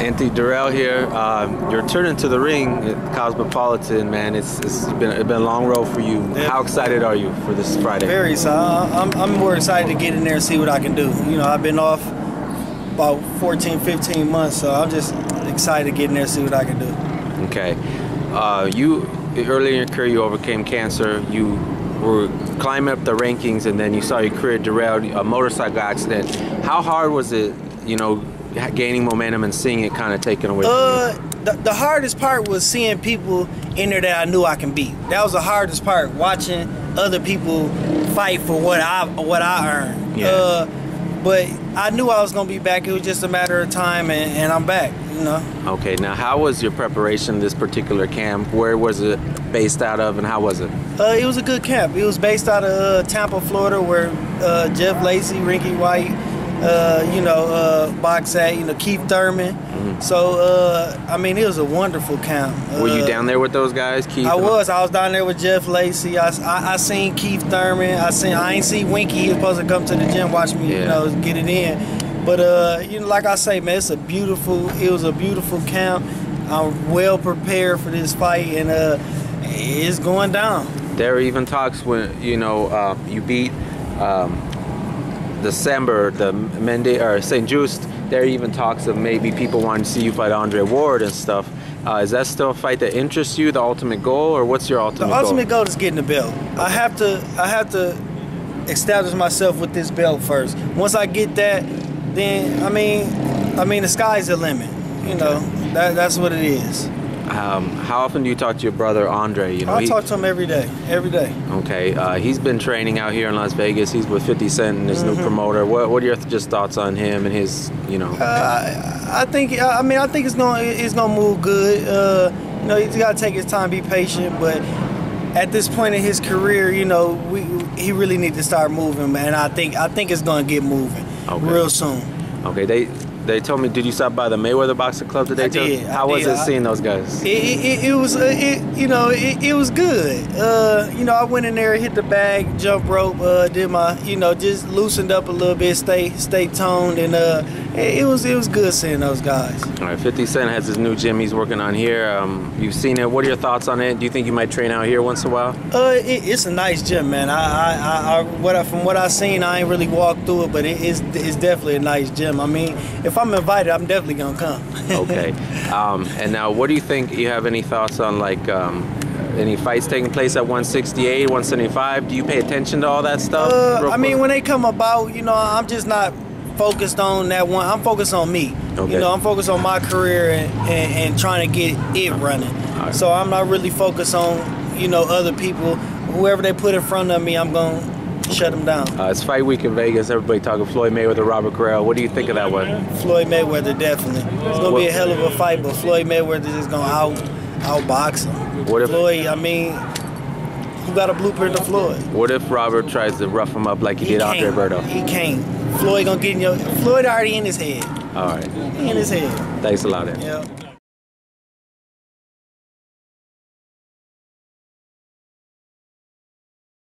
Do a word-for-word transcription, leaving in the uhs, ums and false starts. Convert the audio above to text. Anthony Dirrell here. Uh, your turn into the ring at Cosmopolitan, man. It's it's been it's been a long road for you. Yeah. How excited are you for this Friday? Very excited. I'm I'm more excited to get in there and see what I can do. You know, I've been off about fourteen, fifteen months, so I'm just excited to get in there and see what I can do. Okay. Uh, you early in your career you overcame cancer. You were climbing up the rankings, and then you saw your career derailed, a motorcycle accident. How hard was it, you know, gaining momentum and seeing it kind of taken away from uh, you? The, the hardest part was seeing people in there that I knew I can beat. That was the hardest part, watching other people fight for what I what I earned. Yeah. Uh, but I knew I was going to be back. It was just a matter of time, and, and I'm back. You know. Okay. Now, how was your preparation this particular camp? Where was it based out of, and how was it? Uh, it was a good camp. It was based out of uh, Tampa, Florida, where uh, Jeff Lacy, Ricky White, uh, you know, uh, box at, you know, Keith Thurman. Mm-hmm. So, uh, I mean, it was a wonderful camp. Were uh, you down there with those guys, Keith? I was. I was down there with Jeff Lacy. I, I, I seen Keith Thurman. I seen. I ain't seen Winky. He was supposed to come to the gym, watch me, yeah. you know, get it in. But uh, you know, like I say, man, it's a beautiful. It was a beautiful camp. I'm well prepared for this fight, and uh, it's going down. There are even talks when you know uh, you beat um, December, the Mende or Saint Just. There are even talks of maybe people wanting to see you fight Andre Ward and stuff. Uh, is that still a fight that interests you? The ultimate goal, or what's your ultimate goal? The ultimate goal, goal is getting the belt. I have to. I have to establish myself with this belt first. Once I get that. Then I mean, I mean the sky's the limit, you know. That that's what it is. Um, how often do you talk to your brother Andre? You know, I he, talk to him every day, every day. Okay, uh, he's been training out here in Las Vegas. He's with fifty Cent and his mm-hmm. new promoter. What what are your just thoughts on him and his, you know? Uh, I think I mean I think it's gonna it's gonna move good. Uh, you know, he's gotta take his time, be patient, but. At this point in his career, you know, we he really needs to start moving, man. I think I think it's gonna get moving okay. real soon. Okay, they they told me. Did you stop by the Mayweather Boxing Club today? I did. How I was did. it seeing those guys? It it, it was uh, it you know it, it was good. Uh, you know, I went in there, hit the bag, jump rope, uh, did my you know just loosened up a little bit, stay stay toned, and uh, it, it was it was good seeing those guys. All right, fifty Cent has his new gym he's working on here. Um, you've seen it. What are your thoughts on it? Do you think you might train out here once in a while? Uh, it, it's a nice gym, man. I I, I, I what I, from what I've seen, I ain't really walked through it, but it is it's definitely a nice gym. I mean, if I'm invited, I'm definitely gonna come. Okay. Um, and now, what do you think? You have any thoughts on like um, any fights taking place at one sixty-eight, one seventy-five? Do you pay attention to all that stuff? Uh, I mean, when they come about, you know, I'm just not focused on that one. I'm focused on me. Okay. You know, I'm focused on my career and, and, and trying to get it running. Right. So I'm not really focused on, you know, other people. Whoever they put in front of me, I'm gonna. Shut him down. Uh, it's fight week in Vegas. Everybody talking Floyd Mayweather, Robert Corral. What do you think of that one? Floyd Mayweather, definitely. It's gonna be a hell of a fight, but Floyd Mayweather is gonna out outbox him. What if Floyd? I mean, you got a blueprint to Floyd. What if Robert tries to rough him up like he, he did Andre Berto? He can't. Floyd gonna get in your. Floyd already in his head. All right. He in his head. Thanks a lot, man. Yeah.